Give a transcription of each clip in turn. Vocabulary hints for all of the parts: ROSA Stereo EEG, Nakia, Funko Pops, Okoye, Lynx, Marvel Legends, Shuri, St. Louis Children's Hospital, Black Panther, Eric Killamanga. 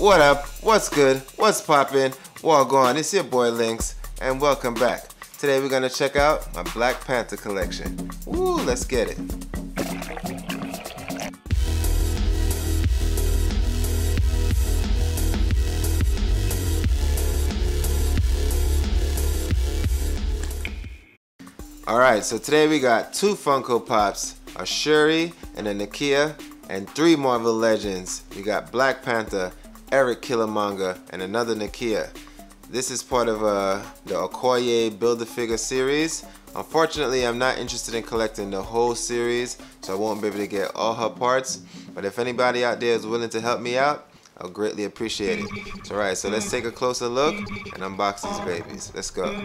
What up? What's good? What's poppin'? Walgon, it's your boy Lynx, and welcome back. Today we're gonna check out my Black Panther collection. Ooh, let's get it. Alright, so today we got 2 Funko Pops, a Shuri and a Nakia, and 3 Marvel Legends. We got Black Panther, Eric Killamanga, and another Nakia. This is part of the Okoye Build-A-Figure series. Unfortunately, I'm not interested in collecting the whole series, so I won't be able to get all her parts. But if anybody out there is willing to help me out, I'll greatly appreciate it. So, alright, so let's take a closer look and unbox these babies. Let's go.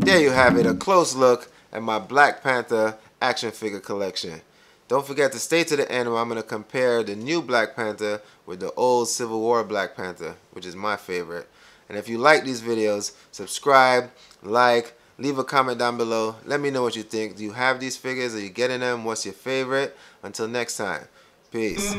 There you have it, a close look at my Black Panther action figure collection. Don't forget to stay to the end where I'm going to compare the new Black Panther with the old Civil War Black Panther, which is my favorite. And if you like these videos, subscribe, like, leave a comment down below. Let me know what you think. Do you have these figures? Are you getting them? What's your favorite? Until next time, peace.